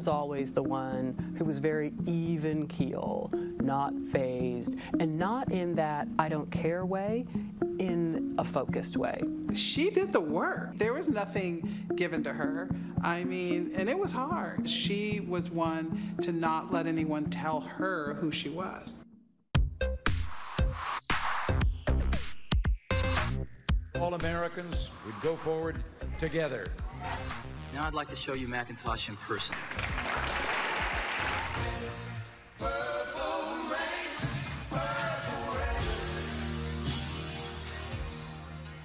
was always the one who was very even keel, not phased, and not in that I don't care way, in a focused way. She did the work. There was nothing given to her. I mean, and it was hard. She was one to not let anyone tell her who she was. All Americans would go forward together. Now I'd like to show you Macintosh in person.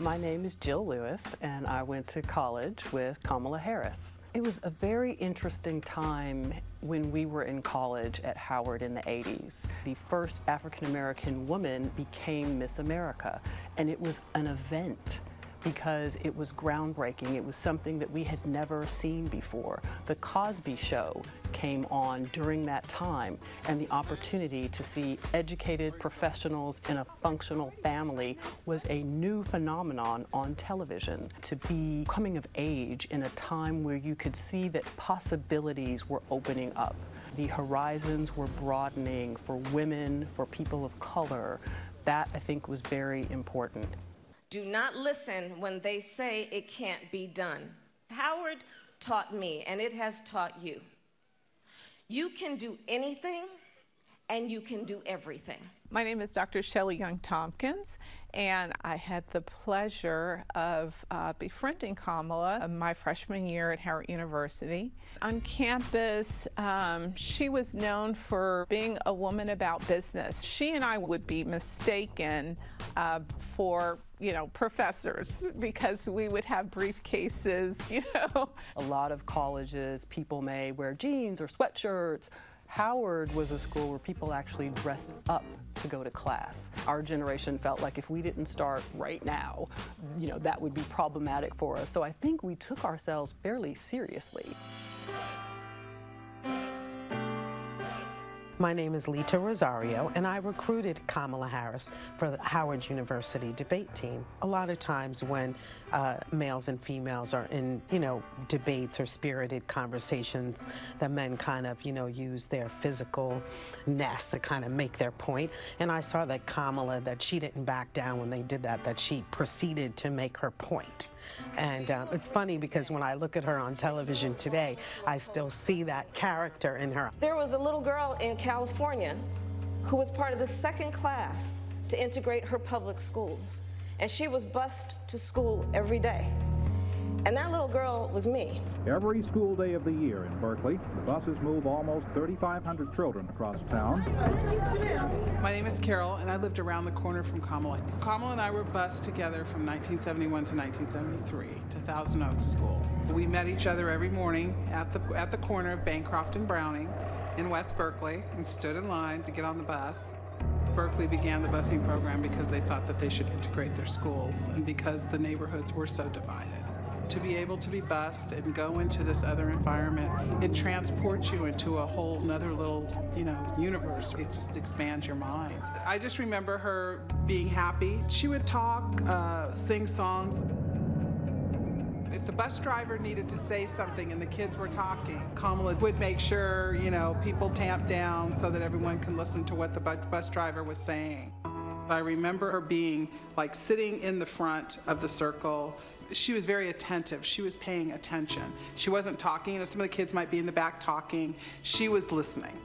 My name is Jill Lewis, and I went to college with Kamala Harris. It was a very interesting time when we were in college at Howard in the 80s. The first African-American woman became Miss America, and it was an event because it was groundbreaking. It was something that we had never seen before. The Cosby Show came on during that time, and the opportunity to see educated professionals in a functional family was a new phenomenon on television. To be coming of age in a time where you could see that possibilities were opening up. The horizons were broadening for women, for people of color. That, I think, was very important. Do not listen when they say it can't be done. Howard taught me, and it has taught you. You can do anything, and you can do everything. My name is Dr. Shelley Young Tompkins, and I had the pleasure of befriending Kamala my freshman year at Howard University. On campus, she was known for being a woman about business. She and I would be mistaken for professors, because we would have briefcases, A lot of colleges, people may wear jeans or sweatshirts. Howard was a school where people actually dressed up to go to class. Our generation felt like if we didn't start right now, that would be problematic for us. So I think we took ourselves fairly seriously. My name is Lita Rosario, and I recruited Kamala Harris for the Howard University debate team. A lot of times when males and females are in, debates or spirited conversations, the men kind of, use their physicalness to kind of make their point. And I saw that Kamala, that she didn't back down when they did that, that she proceeded to make her point. And it's funny because when I look at her on television today, I still see that character in her. There was a little girl in California who was part of the second class to integrate her public schools. And she was bused to school every day. And that little girl was me. Every school day of the year in Berkeley, the buses move almost 3,500 children across town. My name is Carol, and I lived around the corner from Kamala. Kamala and I were bused together from 1971 to 1973 to Thousand Oaks School. We met each other every morning at the corner of Bancroft and Browning in West Berkeley and stood in line to get on the bus. Berkeley began the busing program because they thought that they should integrate their schools and because the neighborhoods were so divided. To be able to be bused and go into this other environment, it transports you into a whole nother little, universe. It just expands your mind. I just remember her being happy. She would talk, sing songs. If the bus driver needed to say something and the kids were talking, Kamala would make sure, people tamped down so that everyone can listen to what the bus driver was saying. I remember her being like sitting in the front of the circle. She was very attentive. She was paying attention. She wasn't talking. Some of the kids might be in the back talking. She was listening.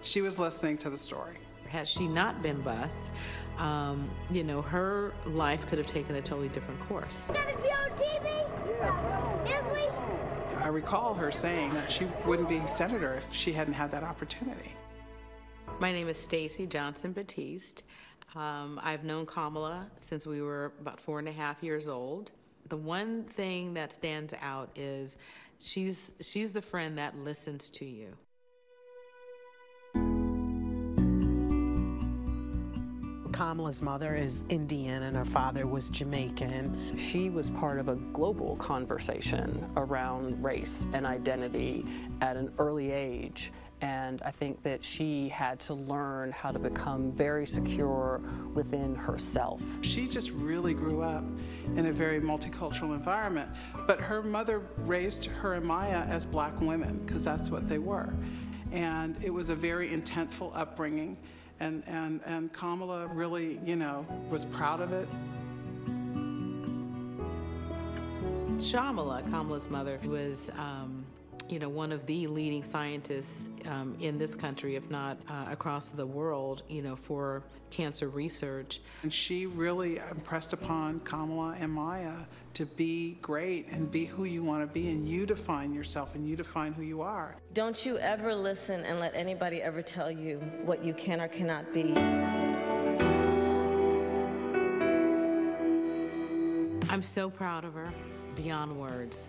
She was listening to the story. Had she not been bused, her life could have taken a totally different course. Gotta be on TV? Yeah. I recall her saying that she wouldn't be senator if she hadn't had that opportunity. My name is Stacy Johnson-Batiste. I've known Kamala since we were about 4.5 years old. The one thing that stands out is she's the friend that listens to you. Kamala's mother is Indian and her father was Jamaican. She was part of a global conversation around race and identity at an early age. And I think that she had to learn how to become very secure within herself. She just really grew up in a very multicultural environment, but her mother raised her and Maya as black women, because that's what they were. And it was a very intentful upbringing, and Kamala really, you know, was proud of it. Shyamala, Kamala's mother, was you know, one of the leading scientists in this country, if not across the world, you know, for cancer research. And she really impressed upon Kamala and Maya to be great and be who you want to be, and you define yourself and you define who you are. Don't you ever listen and let anybody ever tell you what you can or cannot be. I'm so proud of her, beyond words.